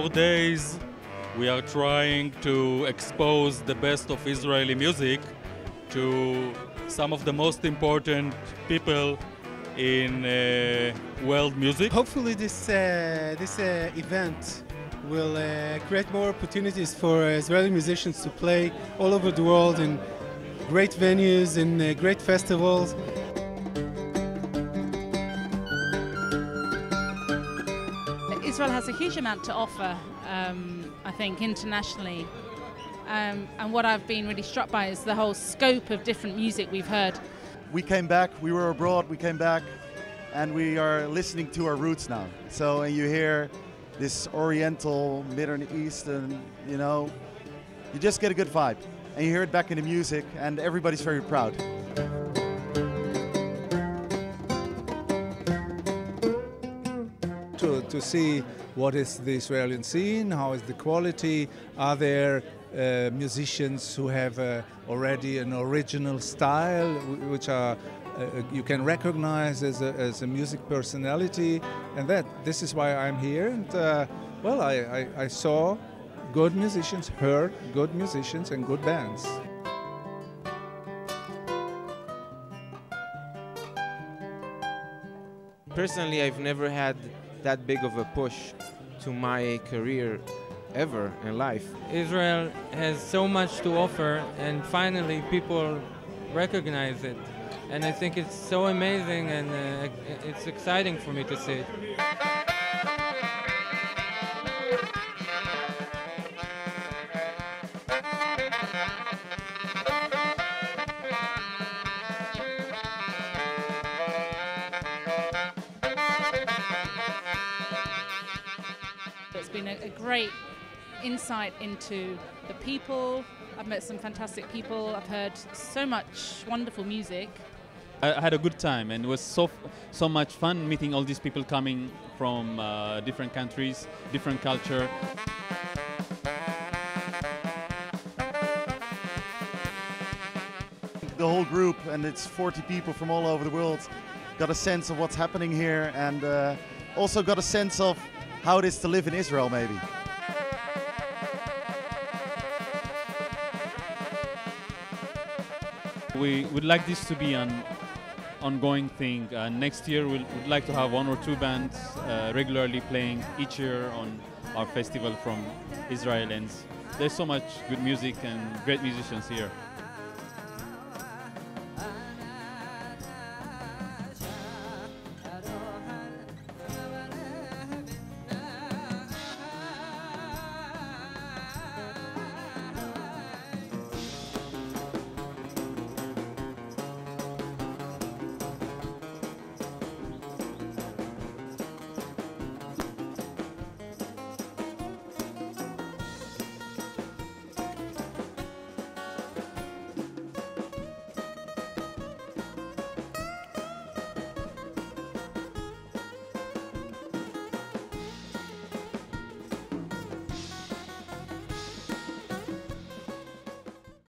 4 days, we are trying to expose the best of Israeli music to some of the most important people in world music. Hopefully this event will create more opportunities for Israeli musicians to play all over the world in great venues and great festivals. Israel has a huge amount to offer, I think, internationally. And what I've been really struck by is the whole scope of different music we've heard. We came back, we were abroad, we came back, and we are listening to our roots now. So you hear this Oriental, Middle Eastern, you know, you just get a good vibe. And you hear it back in the music, and everybody's very proud. To see what is the Israeli scene, how is the quality, are there musicians who have already an original style which are you can recognize as a music personality, and this is why I'm here. And well, I saw good musicians, heard good musicians and good bands. Personally, I've never had that big of a push to my career ever in life. Israel has so much to offer, and finally people recognize it. And I think it's so amazing, and it's exciting for me to see it. It's been a great insight into the people. I've met some fantastic people. I've heard so much wonderful music. I had a good time, and it was so much fun meeting all these people coming from different countries, different culture. The whole group, and it's 40 people from all over the world, got a sense of what's happening here, and also got a sense of how it is to live in Israel, maybe. We would like this to be an ongoing thing. Next year we'd like to have 1 or 2 bands regularly playing each year on our festival from Israel. And there's so much good music and great musicians here.